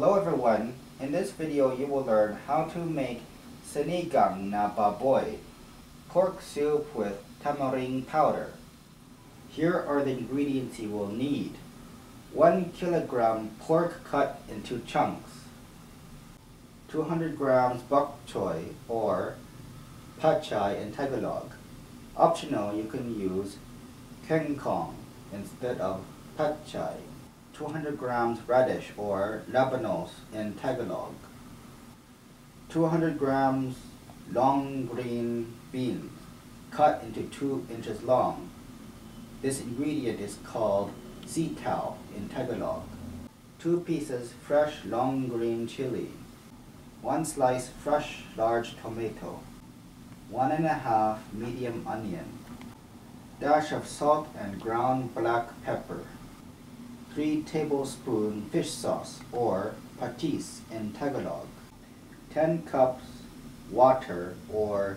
Hello everyone, in this video you will learn how to make sinigang na baboy, pork soup with tamarind powder. Here are the ingredients you will need. 1 kilogram pork cut into chunks, 200 grams bok choy or pechay in Tagalog. Optional, you can use kengkong instead of pechay. 200 grams radish or labanos in Tagalog. 200 grams long green beans cut into 2 inches long. This ingredient is called sitaw in Tagalog. 2 pieces fresh long green chili. 1 slice fresh large tomato. 1.5 medium onion. Dash of salt and ground black pepper. 3 tablespoon fish sauce or patis in Tagalog. 10 cups water or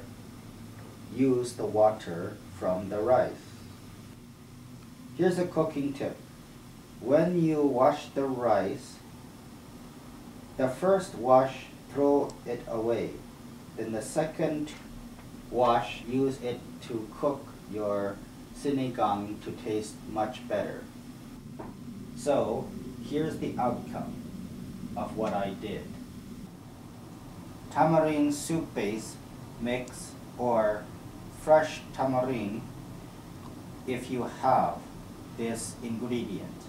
use the water from the rice. Here's a cooking tip. When you wash the rice, the first wash throw it away. Then the second wash use it to cook your sinigang to taste much better. So here's the outcome of what I did. Tamarind soup base mix or fresh tamarind if you have this ingredient.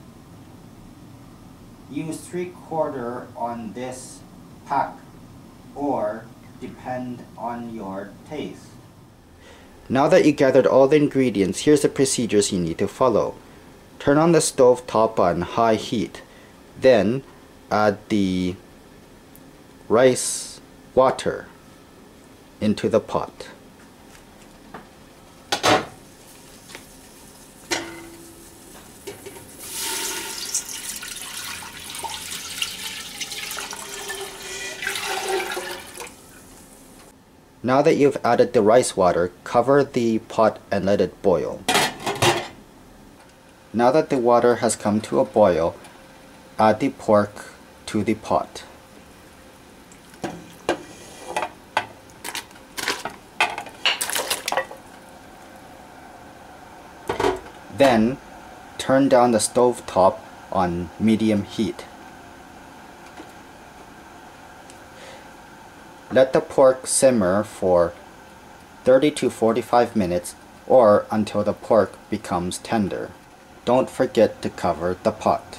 Use 3/4 on this pack or depend on your taste. Now that you gathered all the ingredients, here's the procedures you need to follow. Turn on the stove top on high heat, then add the rice water into the pot. Now that you've added the rice water, cover the pot and let it boil. Now that the water has come to a boil, add the pork to the pot. Then, turn down the stove top on medium heat. Let the pork simmer for 30 to 45 minutes or until the pork becomes tender. Don't forget to cover the pot.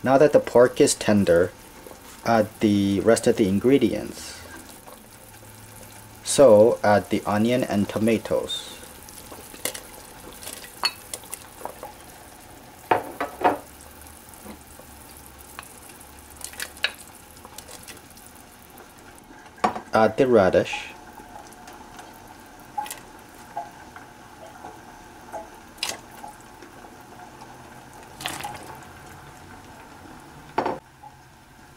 Now that the pork is tender, add the rest of the ingredients. So, add the onion and tomatoes. Add the radish.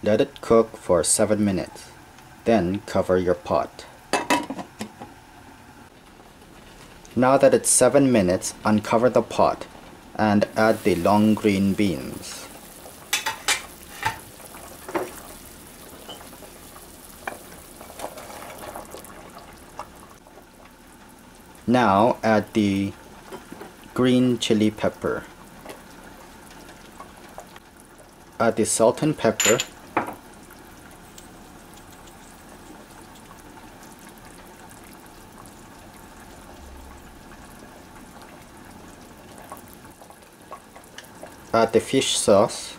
Let it cook for 7 minutes, then cover your pot. Now that it's 7 minutes, uncover the pot and add the long green beans. Now add the green chili pepper. Add the salt and pepper. Add the fish sauce.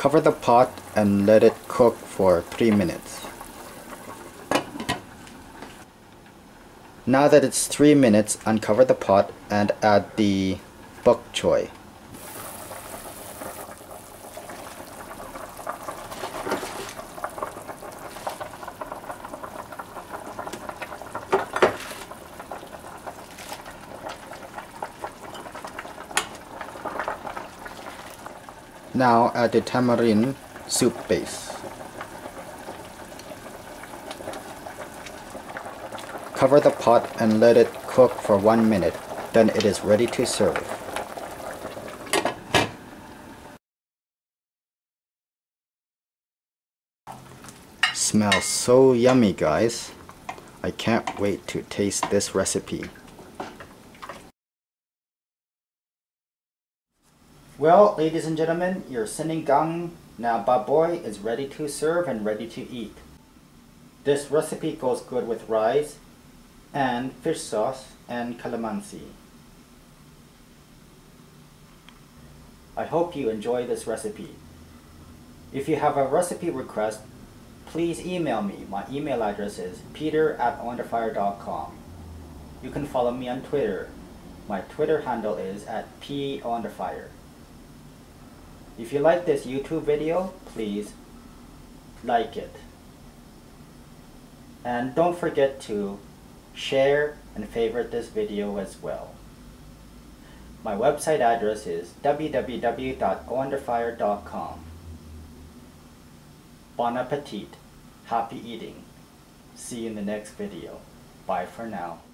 Cover the pot and let it cook for 3 minutes. Now that it's 3 minutes, uncover the pot and add the bok choy. Now add the tamarind soup base. Cover the pot and let it cook for 1 minute, then it is ready to serve. Smells so yummy, guys. I can't wait to taste this recipe. Well, ladies and gentlemen, your sinigang na baboy is ready to serve and ready to eat. This recipe goes good with rice and fish sauce and calamansi. I hope you enjoy this recipe. If you have a recipe request, please email me. My email address is peter@pounderfire.com. You can follow me on Twitter. My Twitter handle is @pounderfire. If you like this YouTube video, please like it. And don't forget to share and favorite this video as well. My website address is www.pounderfire.com. Bon appetit. Happy eating. See you in the next video. Bye for now.